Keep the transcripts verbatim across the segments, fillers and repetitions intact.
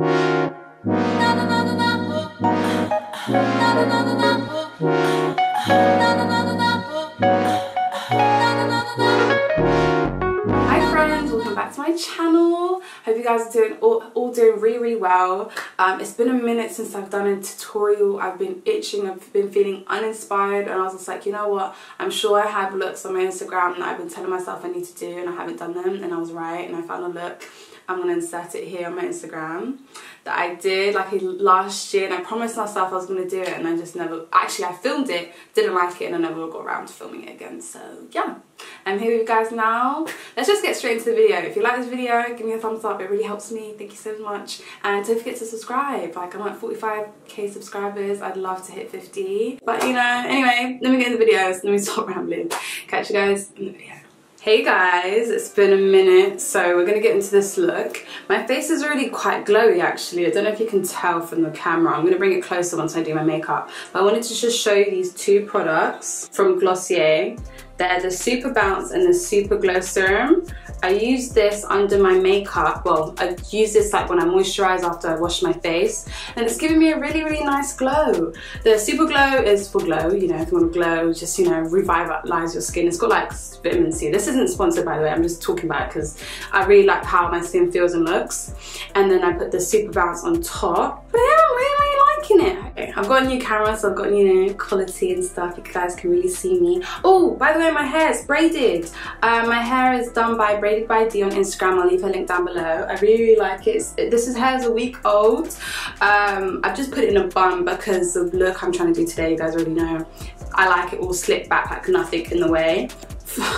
Hi friends, welcome back to my channel. Hope you guys are doing all, all doing really really well. Um, it's been a minute since I've done a tutorial. I've been itching, I've been feeling uninspired, and I was just like, you know what, I'm sure I have looks on my Instagram that I've been telling myself I need to do and I haven't done them, and I was right and I found a look. I'm going to insert it here on my Instagram that I did like last year, and I promised myself I was going to do it, and I just never, actually I filmed it, didn't like it, and I never got around to filming it again. So yeah, I'm here with you guys now. Let's just get straight into the video. If you like this video, give me a thumbs up, it really helps me, thank you so much. And don't forget to subscribe, like I'm at forty-five K subscribers, I'd love to hit fifty. But you know, anyway, let me get in the video, so let me stop rambling. Catch you guys in the video. Hey guys, it's been a minute, so we're gonna get into this look. My face is already quite glowy actually, I don't know if you can tell from the camera. I'm gonna bring it closer once I do my makeup. But I wanted to just show you these two products from Glossier. They're the Super Bounce and the Super Glow Serum. I use this under my makeup, well, I use this like when I moisturize after I wash my face, and it's giving me a really, really nice glow. The Super Glow is for glow, you know, if you want to glow, just, you know, revitalize your skin. It's got like vitamin C. This isn't sponsored, by the way, I'm just talking about it because I really like how my skin feels and looks. And then I put the Super Bounce on top, but yeah, I'm really, really liking it. Okay, I've got a new camera, so I've got, you know, quality and stuff. You guys can really see me. Oh, by the way, my hair is braided. Uh, my hair is done by Braided by D on Instagram. I'll leave her link down below. I really, really like it. It's, this is hair's a week old. Um, I've just put it in a bun because the look I'm trying to do today, you guys already know. I like it all slicked back, like nothing in the way.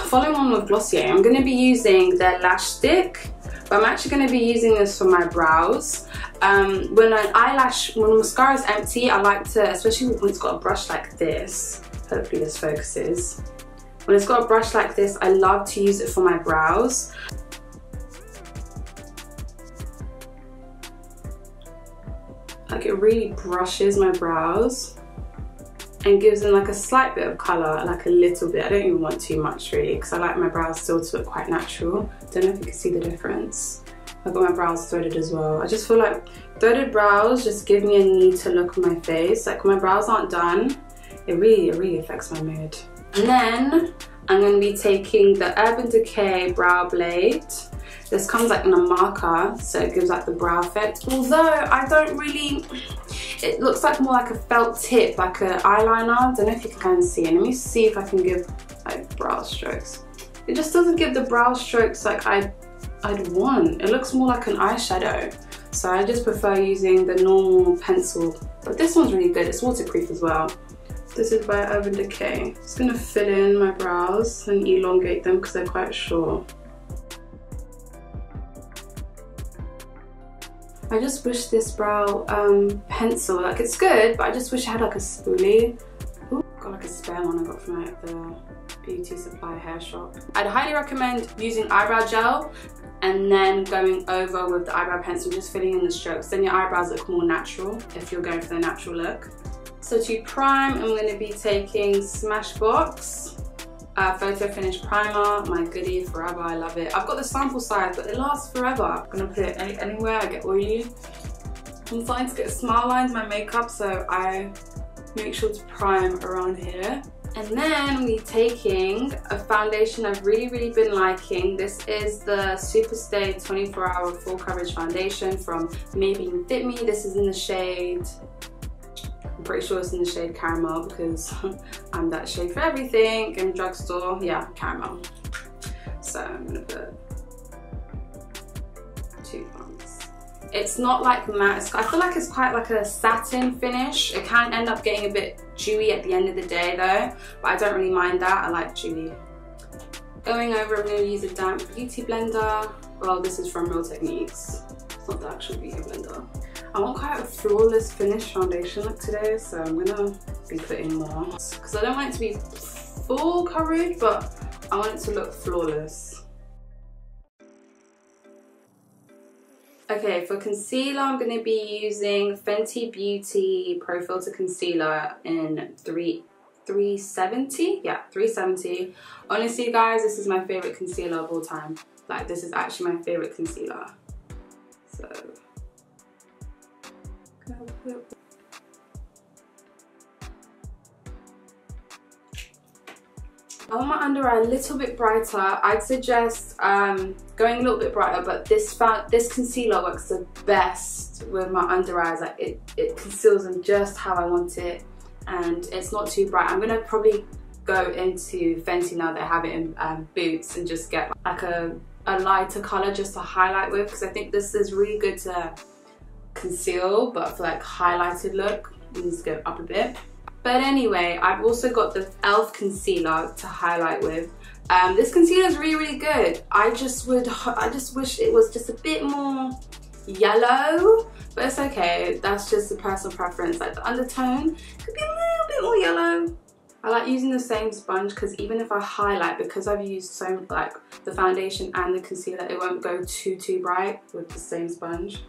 Following on with Glossier, I'm going to be using their lash stick, but I'm actually going to be using this for my brows. Um, when an eyelash, when mascara is empty, I like to, especially when it's got a brush like this. Hopefully this focuses. When it's got a brush like this, I love to use it for my brows. Like it really brushes my brows and gives them like a slight bit of colour, like a little bit. I don't even want too much really because I like my brows still to look quite natural. Don't know if you can see the difference. I've got my brows threaded as well. I just feel like threaded brows just give me a neater look on my face. Like when my brows aren't done, it really, it really affects my mood. And then I'm going to be taking the Urban Decay Brow Blade. This comes like in a marker, so it gives like the brow effect. Although I don't really, it looks like more like a felt tip, like an eyeliner. I don't know if you can kind of see it. Let me see if I can give like brow strokes. It just doesn't give the brow strokes like I, I'd want. It looks more like an eyeshadow. So I just prefer using the normal pencil. But this one's really good. It's waterproof as well. This is by Urban Decay. Just gonna fill in my brows and elongate them because they're quite short. I just wish this brow um, pencil, like it's good, but I just wish I had like a spoolie. Ooh, got like a spare one I got from like the beauty supply hair shop. I'd highly recommend using eyebrow gel and then going over with the eyebrow pencil, just filling in the strokes. Then your eyebrows look more natural if you're going for the natural look. So to prime, I'm going to be taking Smashbox uh, Photo Finish Primer, my goodie forever, I love it. I've got the sample size, but it lasts forever. I'm going to put it any anywhere, I get oily. I'm starting to get smile lines in my makeup, so I make sure to prime around here. And then we're taking a foundation I've really, really been liking. This is the Superstay twenty-four hour Full Coverage Foundation from Maybelline Fit Me. This is in the shade... I'm pretty sure it's in the shade Caramel because I'm that shade for everything in drugstore. Yeah, Caramel. So I'm gonna put two pumps. It's not like matte. It's, I feel like it's quite like a satin finish. It can end up getting a bit dewy at the end of the day though, but I don't really mind that. I like dewy. Going over, I'm gonna use a damp beauty blender. Well, this is from Real Techniques. It's not the actual beauty blender. I want quite a flawless finish foundation look today, so I'm gonna be putting more. Because I don't want it to be full coverage, but I want it to look flawless. Okay, for concealer, I'm gonna be using Fenty Beauty Pro Filt'r Concealer in three, three seventy. Yeah, three seventy. Honestly, guys, this is my favorite concealer of all time. Like, this is actually my favorite concealer. So. I want my under eye a little bit brighter. I'd suggest um, going a little bit brighter, but this this concealer works the best with my under eyes. Like it, it conceals them just how I want it, and it's not too bright. I'm gonna probably go into Fenty now that I have it in um, Boots and just get like a, a lighter color just to highlight with, because I think this is really good to conceal, but for like highlighted look, you need to go up a bit. But anyway, I've also got the e l f concealer to highlight with. Um, this concealer is really, really good. I just would, I just wish it was just a bit more yellow, but it's okay. That's just a personal preference. Like the undertone could be a little bit more yellow. I like using the same sponge because even if I highlight, because I've used so like the foundation and the concealer, it won't go too, too bright with the same sponge.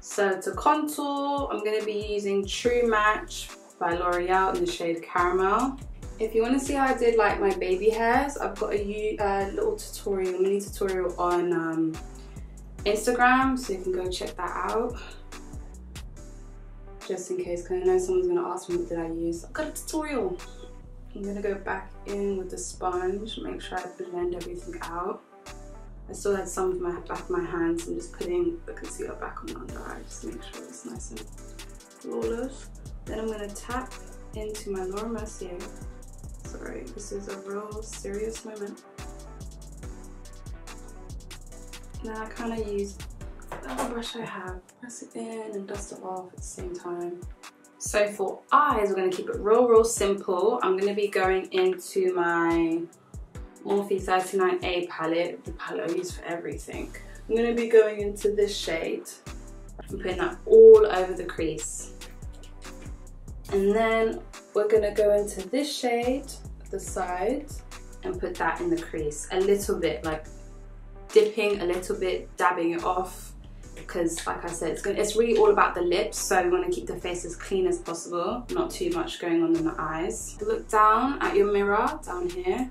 So to contour, I'm gonna be using True Match by L'Oreal in the shade Caramel. If you want to see how I did like my baby hairs, I've got a uh, little tutorial, mini tutorial on um, Instagram, so you can go check that out. Just in case, because I know someone's going to ask me what did I use. I've got a tutorial. I'm going to go back in with the sponge, make sure I blend everything out. I still had some of my back of my hands, so I'm just putting the concealer back on the under eye, just to make sure it's nice and flawless. Then I'm going to tap into my Laura Mercier. Sorry, this is a real serious moment. Now I kind of use the brush I have, press it in and dust it off at the same time. So for eyes, we're going to keep it real, real simple. I'm going to be going into my Morphe thirty-nine A palette, the palette I use for everything. I'm going to be going into this shade and putting that all over the crease. And then we're going to go into this shade, the side, and put that in the crease a little bit, like dipping a little bit, dabbing it off, because like I said, it's, gonna, it's really all about the lips, so we want to keep the face as clean as possible, not too much going on in the eyes. Look down at your mirror down here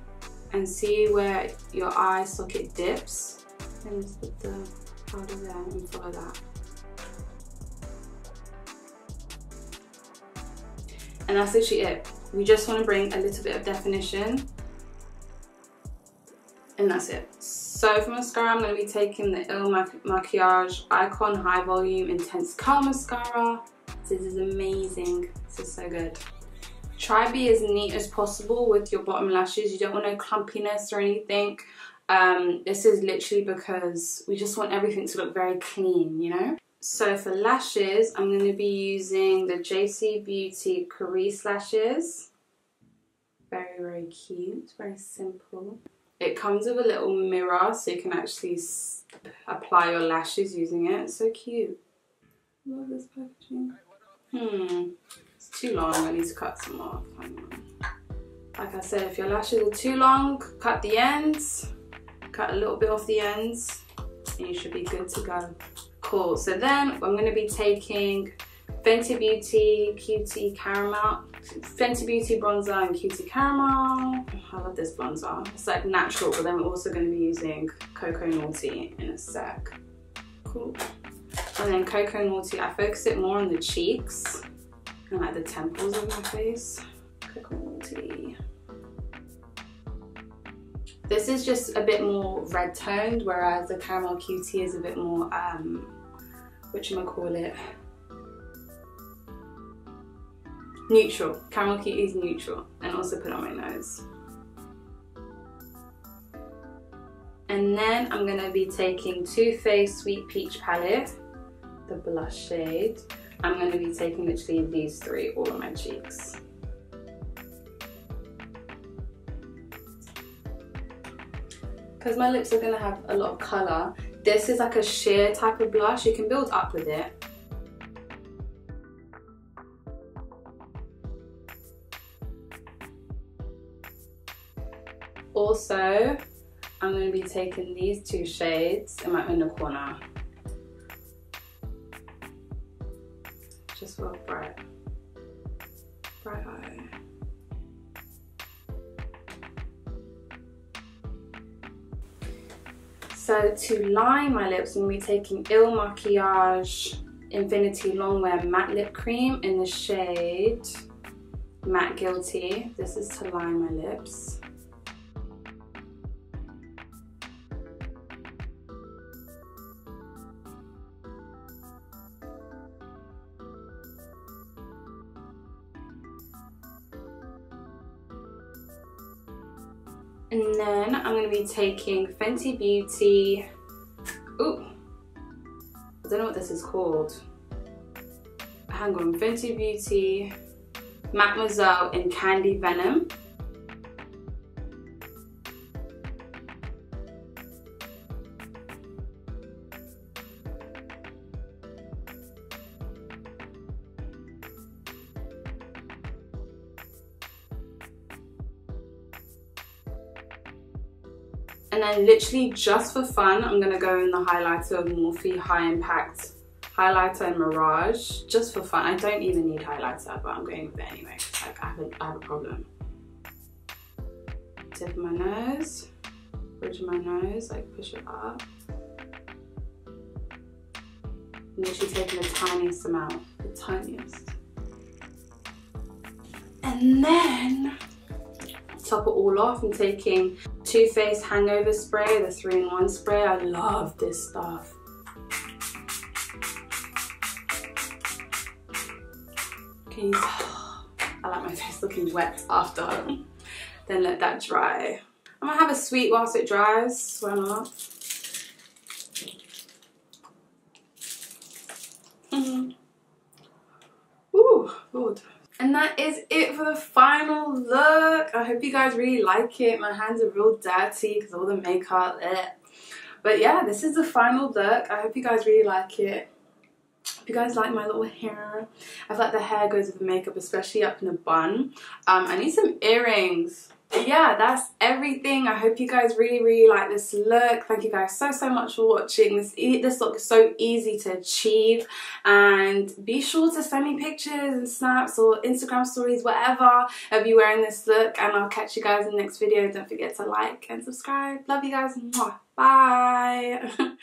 and see where your eye socket dips, and just put the powder there and follow that. And that's literally it. We just want to bring a little bit of definition, and that's it. So for mascara, I'm going to be taking the Ilmakiage Icon High Volume Intense Curl Mascara. This is amazing. This is so good. Try be as neat as possible with your bottom lashes. You don't want no clumpiness or anything. Um, this is literally because we just want everything to look very clean, you know? So for lashes, I'm going to be using the J C Beauty Cerise Lashes. Very, very cute, very simple. It comes with a little mirror so you can actually apply your lashes using it. So cute. Love this packaging. Hmm, it's too long. I need to cut some off. Like I said, if your lashes are too long, cut the ends. Cut a little bit off the ends and you should be good to go. Cool, so then I'm going to be taking Fenty Beauty Cutie Caramel, Fenty Beauty Bronzer and Cutie Caramel. I love this bronzer. It's like natural, but then we're also going to be using Coco Naughty in a sec. Cool. And then Coco Naughty, I focus it more on the cheeks and like the temples of my face. Coco Naughty. This is just a bit more red toned, whereas the Caramel Cutie is a bit more, um, whatchamacallit, neutral. Caramel Cutie is neutral, and also put it on my nose. And then I'm going to be taking Too Faced Sweet Peach Palette, the blush shade. I'm going to be taking literally these three all on my cheeks. Because my lips are going to have a lot of colour, this is like a sheer type of blush. You can build up with it. Also, I'm going to be taking these two shades in my inner corner. Just for a bright, bright eye. So to line my lips, I'm going to be taking Ilmakiage Infinity Longwear Matte Lip Cream in the shade Matte Guilty. This is to line my lips. And then I'm going to be taking Fenty Beauty, ooh, I don't know what this is called, hang on, Fenty Beauty, Mattemoiselle in Candy Venom. And then literally just for fun, I'm going to go in the highlighter of Morphe High Impact Highlighter in Mirage. Just for fun. I don't even need highlighter, but I'm going with it anyway. Like, I have a, I have a problem. Dip my nose. Bridge my nose. Like, push it up. I'm literally taking the tiniest amount. The tiniest. And then, top it all off, I'm taking Too Faced Hangover Spray, the three in one spray. I love this stuff. Can you tell? I like my face looking wet after. Then let that dry. I'm gonna have a sweet whilst it dries. Swear not. Mm-hmm. Ooh, Lord. And that is it for the final look. I hope you guys really like it. My hands are real dirty because all the makeup. Bleh. But yeah, this is the final look. I hope you guys really like it. If you guys like my little hair, I feel like the hair goes with the makeup, especially up in a bun. Um, I need some earrings. But yeah, that's everything. I hope you guys really, really like this look. Thank you guys so, so much for watching. This, e this look is so easy to achieve. And be sure to send me pictures and snaps or Instagram stories, whatever, of you wearing this look. And I'll catch you guys in the next video. Don't forget to like and subscribe. Love you guys. Bye.